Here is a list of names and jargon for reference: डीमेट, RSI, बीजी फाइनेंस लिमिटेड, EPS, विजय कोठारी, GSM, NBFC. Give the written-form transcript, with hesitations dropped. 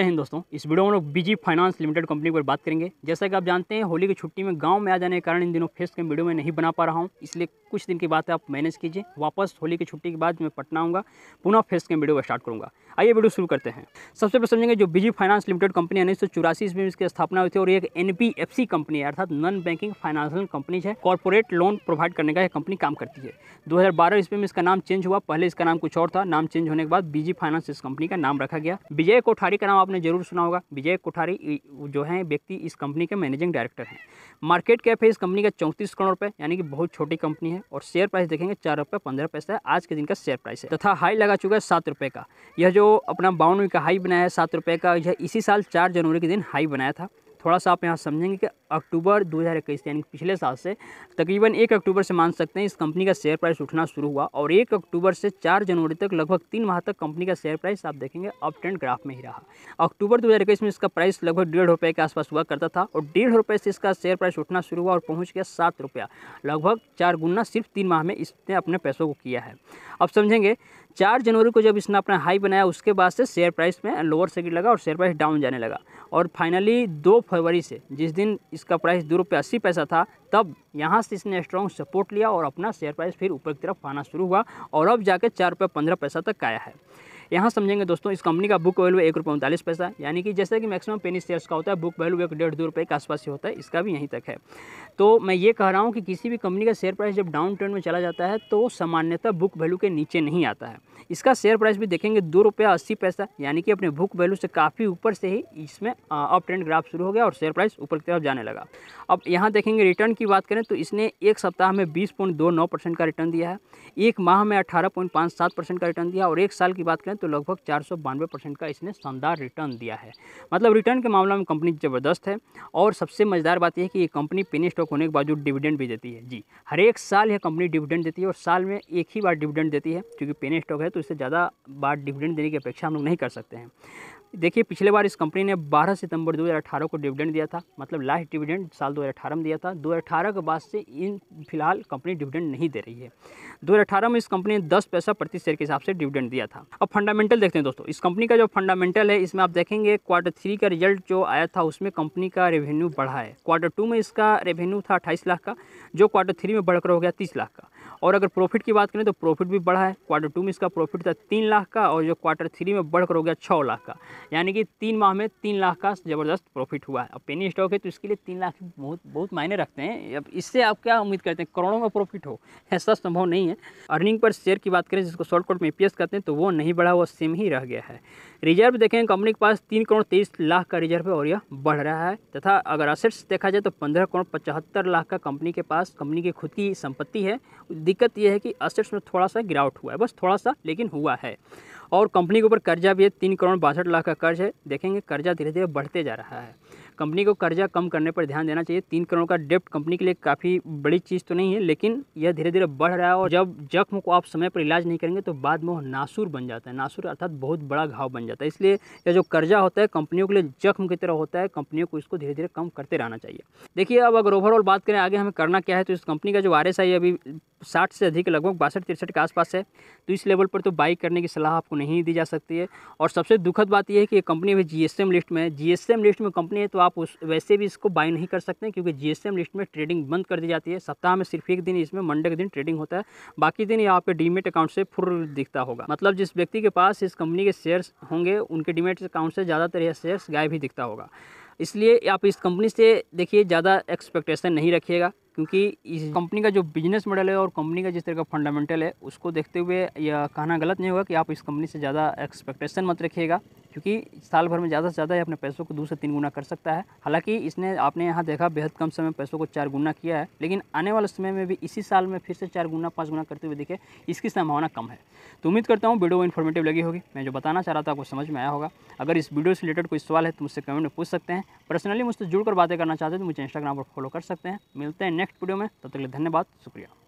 जय हिंद दोस्तों, इस वीडियो में हम लोग बीजी फाइनेंस लिमिटेड कंपनी पर बात करेंगे। जैसा कि आप जानते हैं, होली की छुट्टी में गांव में आ जाने के कारण इन दिनों फेस के वीडियो में नहीं बना पा रहा हूं, इसलिए कुछ दिन की बात है, आप मैनेज कीजिए। वापस होली की छुट्टी के बाद मैं पटना आऊँगा, पुनः फेस के वीडियो स्टार्ट करूँगा। आइए वीडियो शुरू करते हैं। सबसे पहले समझेंगे जो बीजी फाइनेंस लिमिटेड कंपनी 1984 में इसकी स्थापना हुई थी और एक NBFC कंपनी है, अर्थात नॉन बैंकिंग फाइनेंशियल कंपनी है। कॉर्पोरेट लोन प्रोवाइड करने का यह कंपनी काम करती है। 2012 ईस्वी में इसका नाम चेंज हुआ, पहले इसका नाम कुछ और था। नाम चेंज होने के बाद बीजी फाइनेंस इस कंपनी का नाम रखा गया। विजय कोठारी का नाम आपने जरूर सुना होगा। विजय कोठारी जो है व्यक्ति इस कंपनी के मैनेजिंग डायरेक्टर हैं। मार्केट कैप है इस कंपनी का 34 करोड़ रुपए, यानी कि बहुत छोटी कंपनी है। और शेयर प्राइस देखेंगे ₹4.15 आज के दिन का शेयर प्राइस है, तथा हाई लगा चुका है ₹7 का। यह जो अपना 52 का हाई बनाया है ₹7 का, यह इसी साल 4 जनवरी के दिन हाई बनाया था। थोड़ा सा आप यहाँ समझेंगे कि अक्टूबर 2021 यानी पिछले साल से तकरीबन 1 अक्टूबर से मान सकते हैं इस कंपनी का शेयर प्राइस उठना शुरू हुआ और 1 अक्टूबर से 4 जनवरी तक लगभग 3 माह तक कंपनी का शेयर प्राइस आप देखेंगे अप ट्रेंड ग्राफ में ही रहा। अक्टूबर 2021 में इसका प्राइस लगभग ₹1.5 के आसपास हुआ करता था और ₹1.5 से इसका शेयर प्राइस उठना शुरू हुआ और पहुँच गया ₹7, लगभग 4 गुना सिर्फ 3 माह में इसने अपने पैसों को किया है। अब समझेंगे 4 जनवरी को जब इसने अपना हाई बनाया, उसके बाद से शेयर प्राइस में लोअर सर्किट लगा और शेयर प्राइस डाउन जाने लगा। और फाइनली 2 फरवरी से जिस दिन इसका प्राइस ₹2.80 था, तब यहाँ से इसने स्ट्रॉन्ग सपोर्ट लिया और अपना शेयर प्राइस फिर ऊपर की तरफ आना शुरू हुआ और अब जाकर ₹4.15 तक आया है। यहाँ समझेंगे दोस्तों, इस कंपनी का बुक वैल्यू ₹1.39, यानी कि जैसे कि मैक्सिमम पेनी शेयर्स का होता है बुक वैल्यू ₹1.5-2 के आसपास ही होता है, इसका भी यहीं तक है। तो मैं ये कह रहा हूँ कि किसी भी कंपनी का शेयर प्राइस जब डाउन ट्रेंड में चला जाता है तो सामान्यतः बुक वैल्यू के नीचे नहीं आता है। इसका शेयर प्राइस भी देखेंगे ₹2.80, यानी कि अपने बुक वैल्यू से काफ़ी ऊपर से ही इसमें अप ट्रेंड ग्राफ शुरू हो गया और शेयर प्राइस ऊपर की तरफ जाने लगा। अब यहाँ देखेंगे रिटर्न की बात करें तो इसने 1 सप्ताह में 20.29% का रिटर्न दिया है, 1 माह में 18.57% का रिटर्न दिया और 1 साल की बात करें तो लगभग 492% का इसने शानदार रिटर्न दिया है। मतलब रिटर्न के मामले में कंपनी ज़बरदस्त है। और सबसे मज़ेदार बात यह है कि ये कंपनी पेनी स्टॉक होने के बावजूद डिविडेंड भी देती है। जी, हर एक साल यह कंपनी डिविडेंड देती है और साल में 1 ही बार डिविडेंड देती है, क्योंकि पेनी स्टॉक है तो इससे ज़्यादा बार डिविडेंड देने की अपेक्षा हम लोग नहीं कर सकते हैं। देखिए, पिछले बार इस कंपनी ने 12 सितंबर 2018 को डिविडेंड दिया था, मतलब लास्ट डिविडेंड साल 2018 में दिया था। 2018 के बाद से फिलहाल कंपनी डिविडेंड नहीं दे रही है। 2018 में इस कंपनी ने 10 पैसा प्रति शेयर के हिसाब से डिविडेंड दिया था। अब फंडामेंटल देखते हैं दोस्तों, इस कंपनी का जो फंडामेंटल है इसमें आप देखेंगे Q3 का रिजल्ट जो आया था उसमें कंपनी का रेवेन्यू बढ़ा है। Q2 में इसका रेवेन्यू था 28 लाख का, जो Q3 में बढ़कर हो गया 30 लाख का। और अगर प्रॉफिट की बात करें तो प्रॉफिट भी बढ़ा है। Q2 में इसका प्रॉफिट था 3 लाख का और जो Q3 में बढ़कर हो गया 6 लाख का, यानी कि 3 माह में 3 लाख का ज़बरदस्त प्रॉफिट हुआ है। अब पेनी स्टॉक है तो इसके लिए 3 लाख बहुत मायने रखते हैं। अब इससे आप क्या उम्मीद करते हैं, करोड़ों का प्रॉफिट हो, ऐसा संभव नहीं है। अर्निंग पर शेयर की बात करें जिसको शॉर्टकट में EPS कहते हैं तो वो नहीं बढ़ा, वो सेम ही रह गया है। रिजर्व देखें कंपनी के पास 3 करोड़ 23 लाख का रिजर्व है और यह बढ़ रहा है। तथा अगर असेट्स देखा जाए तो 15 करोड़ 75 लाख का कंपनी के पास कंपनी की खुद की संपत्ति है। दिक्कत यह है कि असेट्स में थोड़ा सा गिरावट हुआ है, बस थोड़ा सा, लेकिन हुआ है। और कंपनी के ऊपर कर्जा भी है, 3 करोड़ 62 लाख का कर्ज है। देखेंगे कर्जा धीरे धीरे बढ़ते जा रहा है, कंपनी को कर्जा कम करने पर ध्यान देना चाहिए। 3 करोड़ का डेप्ट कंपनी के लिए काफ़ी बड़ी चीज़ तो नहीं है, लेकिन यह धीरे धीरे बढ़ रहा है और जब जख्म को आप समय पर इलाज नहीं करेंगे तो बाद में वो नासूर बन जाता है। नासूर अर्थात बहुत बड़ा घाव बन जाता है। इसलिए यह जो कर्जा होता है कंपनियों के लिए जख्म की तरह होता है, कंपनियों को इसको धीरे धीरे कम करते रहना चाहिए। देखिए, अब अगर ओवरऑल बात करें आगे हमें करना क्या है तो इस कंपनी का जो RSI अभी 60 से अधिक लगभग 62-63 के आसपास है, तो इस लेवल पर तो बाई करने की सलाह आपको नहीं दी जा सकती है। और सबसे दुखद बात यह है कि ये कंपनी भी GSM लिस्ट में है। GSM लिस्ट में कंपनी है तो आप उस वैसे भी इसको बाई नहीं कर सकते क्योंकि GSM लिस्ट में ट्रेडिंग बंद कर दी जाती है। सप्ताह में सिर्फ एक दिन इसमें मंडे के दिन ट्रेडिंग होता है, बाकी दिन ये आपके डीमेट अकाउंट से फुल दिखता होगा। मतलब जिस व्यक्ति के पास इस कंपनी के शेयर्स होंगे उनके डीमेट अकाउंट से ज़्यादातर यह शेयर्स गायब ही दिखता होगा। इसलिए आप इस कंपनी से देखिए ज़्यादा एक्सपेक्टेशन नहीं रखिएगा, क्योंकि इस कंपनी का जो बिजनेस मॉडल है और कंपनी का जिस तरह का फंडामेंटल है उसको देखते हुए यह कहना गलत नहीं होगा कि आप इस कंपनी से ज़्यादा एक्सपेक्टेशन मत रखिएगा, क्योंकि साल भर में ज़्यादा से ज़्यादा अपने पैसों को 2 से 3 गुना कर सकता है। हालांकि इसने आपने यहाँ देखा बेहद कम समय पैसों को 4 गुना किया है, लेकिन आने वाले समय में भी इसी साल में फिर से 4 गुना 5 गुना करते हुए देखे, इसकी संभावना कम है। तो उम्मीद करता हूँ वीडियो इन्फॉर्मेटिव लगी होगी, मैं जो बताना चाह रहा था आपको समझ में आया होगा। अगर इस वीडियो से रिलेटेड कोई सवाल है तो मुझसे कमेंट में पूछ सकते हैं। पर्सनली मुझसे जुड़कर बातें करना चाहते हैं तो मुझे इंस्टाग्राम पर फॉलो कर सकते हैं। मिलते हैं नेक्स्ट वीडियो में, तब तक के लिए धन्यवाद, शुक्रिया।